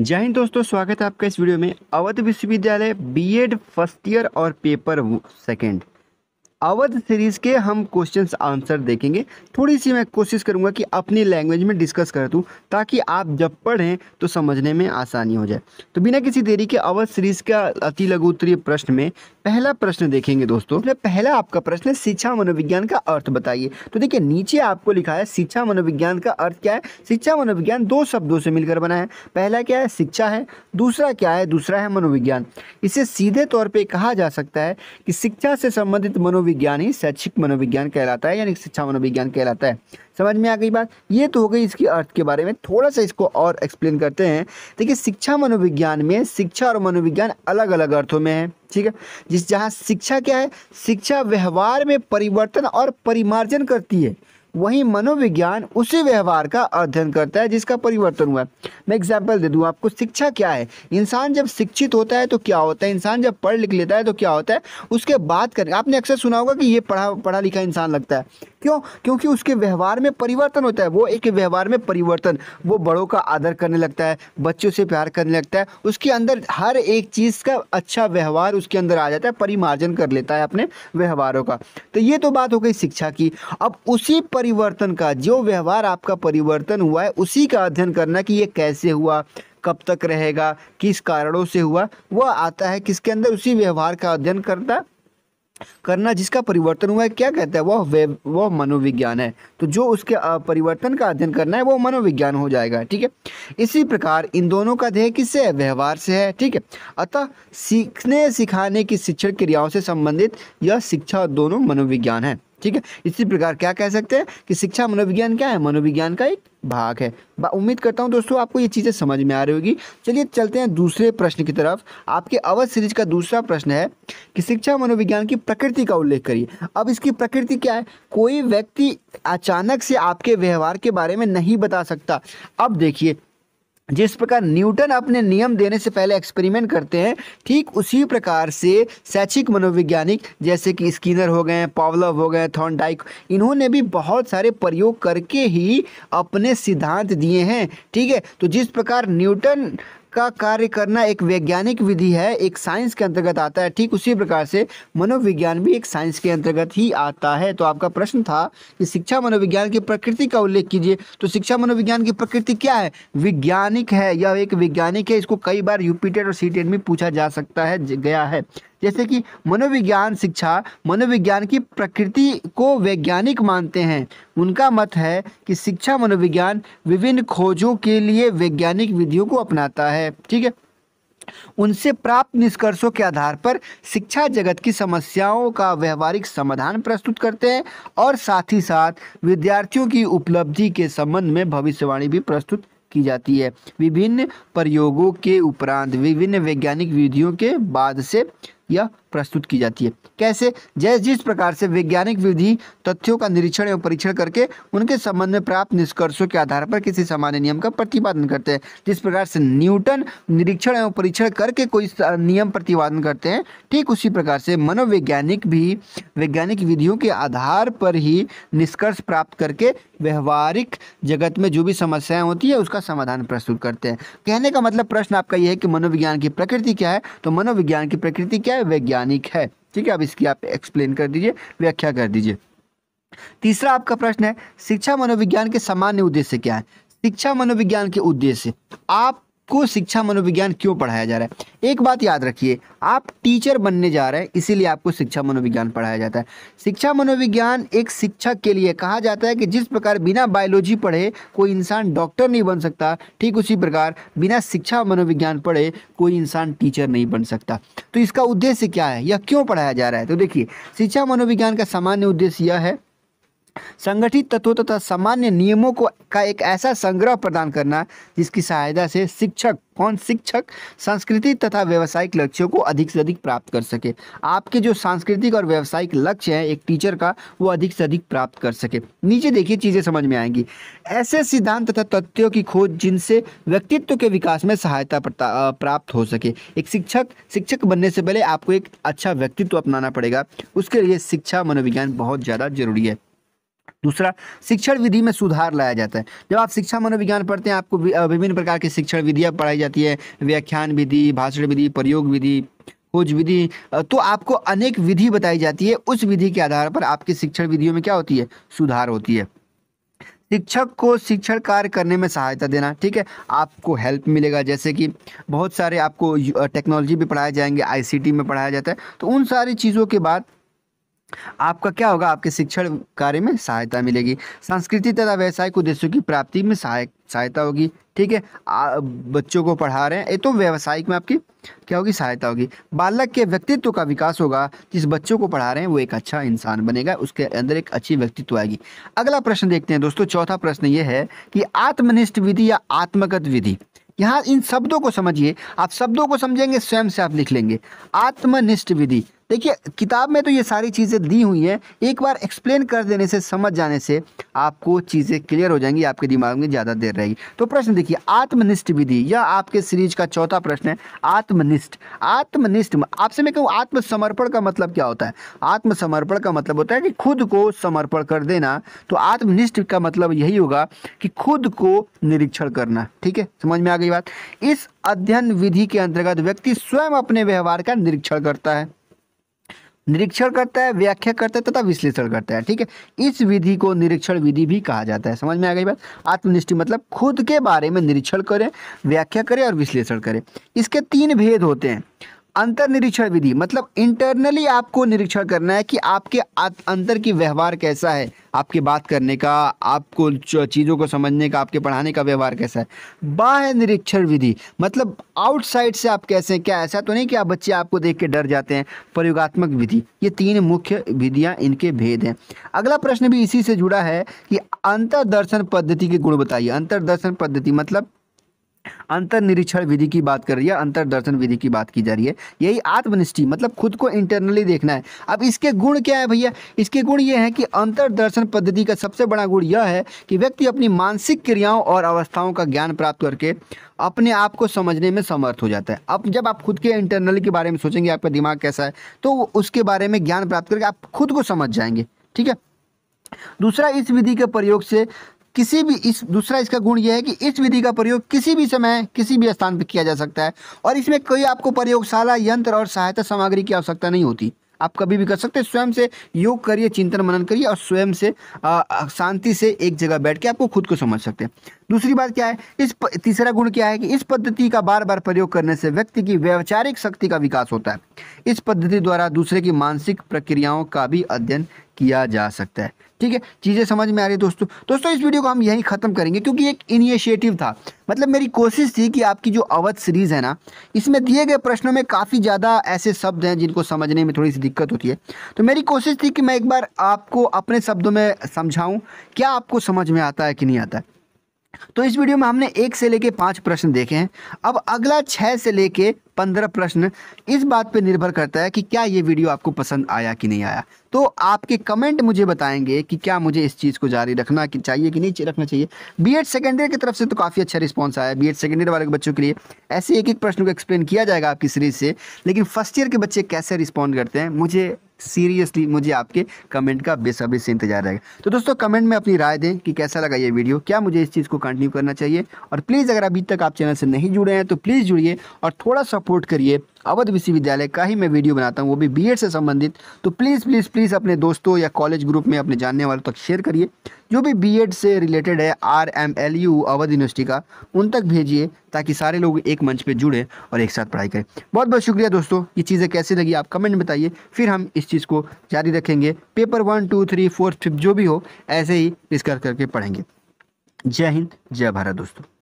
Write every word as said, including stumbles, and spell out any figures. जय हिंद दोस्तों, स्वागत है आपका इस वीडियो में। अवध विश्वविद्यालय बीएड फर्स्ट ईयर और पेपर सेकंड अवध सीरीज़ के हम क्वेश्चंस आंसर देखेंगे। थोड़ी सी मैं कोशिश करूंगा कि अपनी लैंग्वेज में डिस्कस कर दूँ ताकि आप जब पढ़ें तो समझने में आसानी हो जाए। तो बिना किसी देरी के अवध सीरीज़ का अति लघु उत्तरीय प्रश्न में पहला प्रश्न देखेंगे दोस्तों। पहला आपका प्रश्न है, शिक्षा मनोविज्ञान का अर्थ बताइए। तो देखिए, नीचे आपको लिखा है शिक्षा मनोविज्ञान का अर्थ क्या है। शिक्षा मनोविज्ञान दो शब्दों से मिलकर बना है। पहला क्या है, शिक्षा है। दूसरा क्या है, दूसरा है मनोविज्ञान। इसे सीधे तौर पर कहा जा सकता है कि शिक्षा से संबंधित मनोविज्ञान विज्ञान ही शैक्षिक मनोविज्ञान कहलाता है, यानी शिक्षा मनोविज्ञान कहलाता है। समझ में आ गई बात। ये तो हो गई इसकी अर्थ के बारे में। थोड़ा सा इसको और एक्सप्लेन करते हैं। देखिए, शिक्षा मनोविज्ञान में शिक्षा और मनोविज्ञान अलग अलग अर्थों में है, ठीक है। जिस जहाँ शिक्षा क्या है, शिक्षा व्यवहार में परिवर्तन और परिमार्जन करती है, वहीं मनोविज्ञान उसी व्यवहार का अध्ययन करता है जिसका परिवर्तन हुआ। मैं एग्जाम्पल दे दूं आपको, शिक्षा क्या है। इंसान जब शिक्षित होता है तो क्या होता है, इंसान जब पढ़ लिख लेता है तो क्या होता है, उसके बाद कर आपने अक्सर सुना होगा कि ये पढ़ा पढ़ा लिखा इंसान लगता है। क्यों? क्योंकि उसके व्यवहार में परिवर्तन होता है। वो एक व्यवहार में परिवर्तन, वो बड़ों का आदर करने लगता है, बच्चों से प्यार करने लगता है, उसके अंदर हर एक चीज़ का अच्छा व्यवहार उसके अंदर आ जाता है, परिमार्जन कर लेता है अपने व्यवहारों का। तो ये तो बात हो गई शिक्षा की। अब उसी परिवर्तन का, जो व्यवहार आपका परिवर्तन हुआ है उसी का अध्ययन करना कि ये कैसे हुआ, कब तक रहेगा, किस कारणों से हुआ, वह आता है किसके अंदर, उसी व्यवहार का अध्ययन करता करना जिसका परिवर्तन हुआ है, क्या कहता है, वह वह मनोविज्ञान है। तो जो उसके परिवर्तन का अध्ययन करना है वो मनोविज्ञान हो जाएगा, ठीक है। इसी प्रकार इन दोनों का ध्येय किससे है, व्यवहार से है, ठीक है। अतः सीखने सिखाने की शिक्षण क्रियाओं से संबंधित यह शिक्षा दोनों मनोविज्ञान है, ठीक है। इसी प्रकार क्या कह सकते हैं कि शिक्षा मनोविज्ञान क्या है, मनोविज्ञान का एक भाग है। उम्मीद करता हूं दोस्तों आपको ये चीज़ें समझ में आ रही होगी। चलिए चलते हैं दूसरे प्रश्न की तरफ। आपके अवध सीरीज का दूसरा प्रश्न है कि शिक्षा मनोविज्ञान की प्रकृति का उल्लेख करिए। अब इसकी प्रकृति क्या है, कोई व्यक्ति अचानक से आपके व्यवहार के बारे में नहीं बता सकता। अब देखिए, जिस प्रकार न्यूटन अपने नियम देने से पहले एक्सपेरिमेंट करते हैं, ठीक उसी प्रकार से शैक्षिक मनोवैज्ञानिक जैसे कि स्किनर हो गए, पावलोव हो गए, थॉर्नडाइक, इन्होंने भी बहुत सारे प्रयोग करके ही अपने सिद्धांत दिए हैं, ठीक है। तो जिस प्रकार न्यूटन का कार्य करना एक वैज्ञानिक विधि है, एक साइंस के अंतर्गत आता है, ठीक उसी प्रकार से मनोविज्ञान भी एक साइंस के अंतर्गत ही आता है। तो आपका प्रश्न था कि शिक्षा मनोविज्ञान की प्रकृति का उल्लेख कीजिए। तो शिक्षा मनोविज्ञान की प्रकृति क्या है, वैज्ञानिक है, यह एक वैज्ञानिक है। इसको कई बार यूपीटेट और सीटेट में पूछा जा सकता है गया है। जैसे कि मनोविज्ञान शिक्षा मनोविज्ञान की प्रकृति को वैज्ञानिक मानते हैं। उनका मत है कि शिक्षा मनोविज्ञान विभिन्न खोजों के लिए वैज्ञानिक विधियों को अपनाता है, ठीक है। उनसे प्राप्त निष्कर्षों के आधार पर शिक्षा जगत की समस्याओं का व्यवहारिक समाधान प्रस्तुत करते हैं और साथ ही साथ विद्यार्थियों की उपलब्धि के संबंध में भविष्यवाणी भी प्रस्तुत की जाती है। विभिन्न प्रयोगों के उपरांत, विभिन्न वैज्ञानिक विधियों के बाद से यह प्रस्तुत की जाती है। कैसे, जैसे जिस प्रकार से वैज्ञानिक विधि तथ्यों का निरीक्षण एवं परीक्षण करके उनके संबंध में प्राप्त निष्कर्षों के आधार पर किसी सामान्य नियम का प्रतिपादन करते हैं, जिस प्रकार से न्यूटन निरीक्षण एवं परीक्षण करके कोई नियम प्रतिपादन करते हैं, ठीक उसी प्रकार से मनोवैज्ञानिक भी वैज्ञानिक विधियों के आधार पर ही निष्कर्ष प्राप्त करके व्यवहारिक जगत में जो भी समस्याएं होती है उसका समाधान प्रस्तुत करते हैं। कहने का मतलब प्रश्न आपका यह है कि मनोविज्ञान की प्रकृति क्या है। तो मनोविज्ञान की प्रकृति क्या है, वैज्ञानिक है, ठीक है। अब इसकी आप एक्सप्लेन कर दीजिए, व्याख्या कर दीजिए। तीसरा आपका प्रश्न है, शिक्षा मनोविज्ञान के सामान्य उद्देश्य क्या है। शिक्षा मनोविज्ञान के उद्देश्य, आपको शिक्षा मनोविज्ञान क्यों पढ़ाया जा रहा है। एक बात याद रखिए, आप टीचर बनने जा रहे हैं, इसीलिए आपको शिक्षा मनोविज्ञान पढ़ाया जाता है। शिक्षा मनोविज्ञान एक शिक्षक के लिए कहा जाता है कि जिस प्रकार बिना बायोलॉजी पढ़े कोई इंसान डॉक्टर नहीं बन सकता, ठीक उसी प्रकार बिना शिक्षा मनोविज्ञान पढ़े कोई इंसान टीचर नहीं बन सकता। तो इसका उद्देश्य क्या है, यह क्यों पढ़ाया जा रहा है। तो देखिए, शिक्षा मनोविज्ञान का सामान्य उद्देश्य यह है, संगठित तत्वों तथा सामान्य नियमों को का एक ऐसा संग्रह प्रदान करना जिसकी सहायता से शिक्षक कौन शिक्षक सांस्कृतिक तथा व्यावसायिक लक्ष्यों को अधिक से अधिक प्राप्त कर सके। आपके जो सांस्कृतिक और व्यावसायिक लक्ष्य है एक टीचर का, वो अधिक से अधिक प्राप्त कर सके। नीचे देखिए, चीज़ें समझ में आएंगी। ऐसे सिद्धांत तथा तथ्यों की खोज जिनसे व्यक्तित्व के विकास में सहायता प्राप्त हो सके। एक शिक्षक शिक्षक बनने से पहले आपको एक अच्छा व्यक्तित्व अपनाना पड़ेगा, उसके लिए शिक्षा मनोविज्ञान बहुत ज़्यादा जरूरी है। दूसरा, शिक्षण विधि में सुधार लाया जाता है। जब आप शिक्षा मनोविज्ञान पढ़ते हैं आपको विभिन्न प्रकार की शिक्षण विधियाँ पढ़ाई जाती है, व्याख्यान विधि, भाषण विधि, प्रयोग विधि, खोज विधि, तो आपको अनेक विधि बताई जाती है। उस विधि के आधार पर आपकी शिक्षण विधियों में क्या होती है, सुधार होती है। शिक्षक को शिक्षण कार्य करने में सहायता देना, ठीक है, आपको हेल्प मिलेगा। जैसे कि बहुत सारे आपको टेक्नोलॉजी भी पढ़ाए जाएंगे, आईसीटी में पढ़ाया जाता है, तो उन सारी चीज़ों के बाद आपका क्या होगा, आपके शिक्षण कार्य में सहायता मिलेगी। सांस्कृतिक तथा व्यावसायिक उद्देश्यों की प्राप्ति में सहायक सहायता होगी, ठीक है, बच्चों को पढ़ा रहे हैं ये तो व्यावसायिक में आपकी क्या होगी, सहायता होगी। बालक के व्यक्तित्व का विकास होगा, जिस बच्चों को पढ़ा रहे हैं वो एक अच्छा इंसान बनेगा, उसके अंदर एक अच्छी व्यक्तित्व आएगी। अगला प्रश्न देखते हैं दोस्तों, चौथा प्रश्न ये है कि आत्मनिष्ठ विधि या आत्मगत विधि। यहाँ इन शब्दों को समझिए, आप शब्दों को समझेंगे स्वयं से आप लिख लेंगे। आत्मनिष्ठ विधि, देखिए किताब में तो ये सारी चीज़ें दी हुई हैं, एक बार एक्सप्लेन कर देने से, समझ जाने से आपको चीज़ें क्लियर हो जाएंगी, आपके दिमाग में ज़्यादा देर रहेगी। तो प्रश्न देखिए, आत्मनिष्ठ विधि, यह आपके सीरीज का चौथा प्रश्न है। आत्मनिष्ठ, आत्मनिष्ठ आपसे मैं कहूँ आत्मसमर्पण का मतलब क्या होता है? आत्मसमर्पण का मतलब होता है कि खुद को समर्पण कर देना। तो आत्मनिष्ठ का मतलब यही होगा कि खुद को निरीक्षण करना, ठीक है, समझ में आ गई बात। इस अध्ययन विधि के अंतर्गत व्यक्ति स्वयं अपने व्यवहार का निरीक्षण करता है, निरीक्षण करता है, व्याख्या करता है तथा विश्लेषण करता है, ठीक है। इस विधि को निरीक्षण विधि भी कहा जाता है, समझ में आ गई बात। आत्मनिष्ठ मतलब खुद के बारे में निरीक्षण करें, व्याख्या करें और विश्लेषण करें। इसके तीन भेद होते हैं। अंतर्निरीक्षण विधि मतलब इंटरनली आपको निरीक्षण करना है कि आपके अंदर की व्यवहार कैसा है, आपके बात करने का, आपको चीज़ों को समझने का, आपके पढ़ाने का व्यवहार कैसा है। बाह्य निरीक्षण विधि मतलब आउटसाइड से आप कैसे, क्या ऐसा तो नहीं कि आप बच्चे आपको देख के डर जाते हैं। प्रयोगात्मक विधि, ये तीन मुख्य विधियाँ, इनके भेद हैं। अगला प्रश्न भी इसी से जुड़ा है कि अंतर्दर्शन पद्धति के गुण बताइए। अंतर्दर्शन पद्धति मतलब अंतर्निरीक्षण विधि की बात कर रही है, अंतर्दर्शन विधि की बात की जा रही है। यही आत्मनिष्ठी मतलब खुद को इंटरनली देखना है। अब इसके गुण क्या है भैया? इसके गुण ये हैं कि अंतर्दर्शन पद्धति का सबसे बड़ा गुण यह है कि व्यक्ति अपनी मानसिक क्रियाओं और अवस्थाओं का ज्ञान प्राप्त करके अपने आप को समझने में समर्थ हो जाता है। अब जब आप खुद के इंटरनली के बारे में सोचेंगे, आपका दिमाग कैसा है, तो उसके बारे में ज्ञान प्राप्त करके आप खुद को समझ जाएंगे, ठीक है। दूसरा, इस विधि के प्रयोग से किसी भी इस दूसरा इसका गुण यह है कि इस विधि का प्रयोग किसी भी समय किसी भी स्थान पर किया जा सकता है और इसमें कोई आपको प्रयोगशाला, यंत्र और सहायता सामग्री की आवश्यकता नहीं होती। आप कभी भी कर सकते हैं, स्वयं से योग करिए, चिंतन मनन करिए और स्वयं से शांति से एक जगह बैठ के आपको खुद को समझ सकते हैं। दूसरी बात क्या है, इस प, तीसरा गुण क्या है कि इस पद्धति का बार बार प्रयोग करने से व्यक्ति की वैचारिक शक्ति का विकास होता है। इस पद्धति द्वारा दूसरे की मानसिक प्रक्रियाओं का भी अध्ययन किया जा सकता है, ठीक है। चीज़ें समझ में आ रही है दोस्तों? दोस्तों इस वीडियो को हम यहीं ख़त्म करेंगे क्योंकि एक इनिशिएटिव था, मतलब मेरी कोशिश थी कि आपकी जो अवध सीरीज़ है ना, इसमें दिए गए प्रश्नों में काफ़ी ज़्यादा ऐसे शब्द हैं जिनको समझने में थोड़ी सी दिक्कत होती है, तो मेरी कोशिश थी कि मैं एक बार आपको अपने शब्दों में समझाऊँ क्या आपको समझ में आता है कि नहीं आता है। तो इस वीडियो में हमने एक से लेके पाँच प्रश्न देखे हैं। अब अगला छः से लेके पंद्रह प्रश्न इस बात पे निर्भर करता है कि क्या ये वीडियो आपको पसंद आया कि नहीं आया। तो आपके कमेंट मुझे बताएंगे कि क्या मुझे इस चीज़ को जारी रखना कि चाहिए कि नहीं रखना चाहिए। बीएड सेकेंडरी की तरफ से तो काफ़ी अच्छा रिस्पांस आया, बीएड सेकेंडरी वाले बच्चों के लिए ऐसे एक एक प्रश्न को एक्सप्लेन किया जाएगा आपकी सीरीज से, लेकिन फर्स्ट ईयर के बच्चे कैसे रिस्पॉन्ड करते हैं, मुझे सीरियसली मुझे आपके कमेंट का बेसब्री से इंतजार रहेगा। तो दोस्तों कमेंट में अपनी राय दें कि कैसा लगा ये वीडियो, क्या मुझे इस चीज़ को कंटिन्यू करना चाहिए, और प्लीज़ अगर अभी तक आप चैनल से नहीं जुड़े हैं तो प्लीज़ जुड़िए और थोड़ा सपोर्ट करिए। अवध विश्वविद्यालय का ही मैं वीडियो बनाता हूँ, वो भी बीएड से संबंधित, तो प्लीज़ प्लीज़ प्लीज़ अपने दोस्तों या कॉलेज ग्रुप में अपने जानने वालों तक शेयर करिए। जो भी बीएड से रिलेटेड है, R M L U Awadh university का, उन तक भेजिए ताकि सारे लोग एक मंच पे जुड़े और एक साथ पढ़ाई करें। बहुत बहुत शुक्रिया दोस्तों, ये चीज़ें कैसी लगी आप कमेंट में बताइए, फिर हम इस चीज़ को जारी रखेंगे। Paper one two three fourth fifth जो भी हो ऐसे ही डिस्कस करके पढ़ेंगे। जय हिंद, जय भारत दोस्तों।